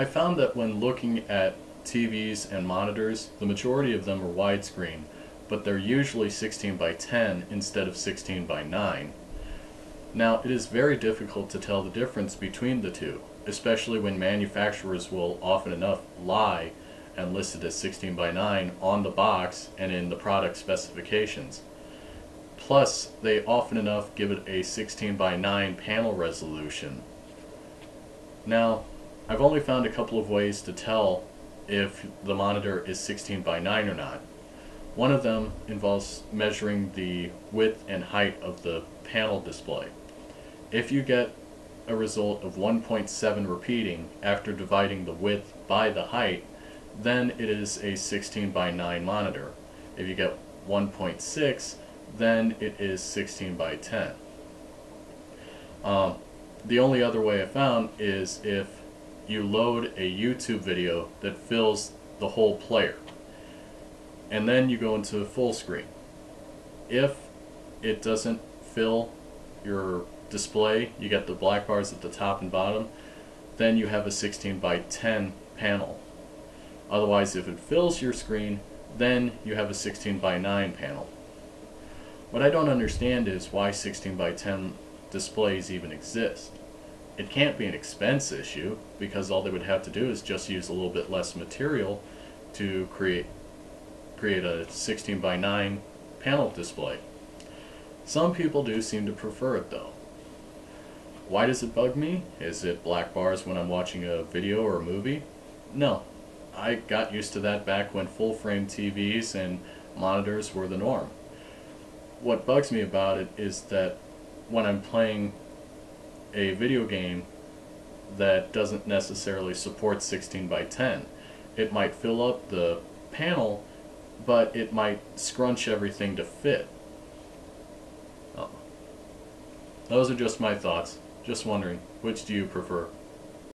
I found that when looking at TVs and monitors, the majority of them are widescreen, but they're usually 16 by 10 instead of 16 by 9. Now, it is very difficult to tell the difference between the two, especially when manufacturers will often enough lie and list it as 16 by 9 on the box and in the product specifications. Plus, they often enough give it a 16 by 9 panel resolution. Now, I've only found a couple of ways to tell if the monitor is 16 by 9 or not. One of them involves measuring the width and height of the panel display. If you get a result of 1.7 repeating after dividing the width by the height, then it is a 16 by 9 monitor. If you get 1.6, then it is 16 by 10. The only other way I found is if you load a YouTube video that fills the whole player, and then you go into full screen. If it doesn't fill your display, you get the black bars at the top and bottom, then you have a 16 by 10 panel. Otherwise, if it fills your screen, then you have a 16 by 9 panel. What I don't understand is why 16 by 10 displays even exist. It can't be an expense issue, because all they would have to do is just use a little bit less material to create a 16 by 9 panel display. Some people do seem to prefer it though. Why does it bug me? Is it black bars when I'm watching a video or a movie? No. I got used to that back when full frame TVs and monitors were the norm. What bugs me about it is that when I'm playing a video game that doesn't necessarily support 16 by 10, it might fill up the panel, but it might scrunch everything to fit. Those are just my thoughts. Just wondering, which do you prefer?